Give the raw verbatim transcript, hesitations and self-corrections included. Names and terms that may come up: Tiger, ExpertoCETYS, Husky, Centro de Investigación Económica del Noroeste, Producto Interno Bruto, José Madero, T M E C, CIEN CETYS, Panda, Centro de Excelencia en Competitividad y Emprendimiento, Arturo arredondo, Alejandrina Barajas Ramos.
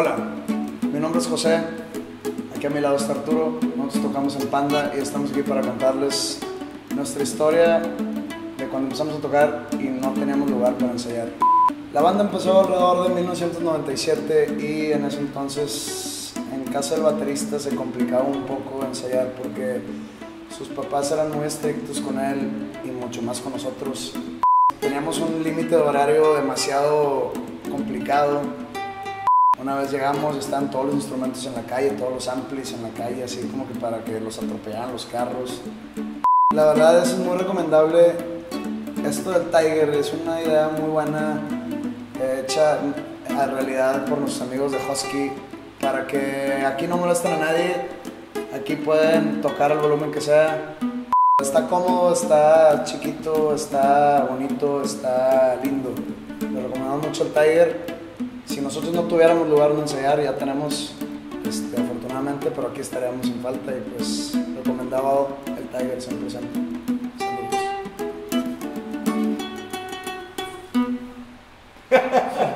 Hola, mi nombre es José, aquí a mi lado está Arturo, nosotros tocamos en Panda y estamos aquí para contarles nuestra historia de cuando empezamos a tocar y no teníamos lugar para ensayar. La banda empezó alrededor de mil novecientos noventa y siete y en ese entonces en casa del baterista se complicaba un poco ensayar porque sus papás eran muy estrictos con él y mucho más con nosotros. Teníamos un límite de horario demasiado complicado. Una vez llegamos, estaban todos los instrumentos en la calle, todos los amplis en la calle, así como que para que los atropellaran los carros. La verdad es muy recomendable. Esto del Tiger es una idea muy buena, eh, hecha a realidad por nuestros amigos de Husky, para que aquí no molestan a nadie, aquí pueden tocar el volumen que sea. Está cómodo, está chiquito, está bonito, está lindo. Le recomendamos mucho el Tiger. Si nosotros no tuviéramos lugar donde ensayar, ya tenemos, este, afortunadamente, pero aquí estaríamos en falta y pues recomendaba el Tiger cien por ciento. Saludos.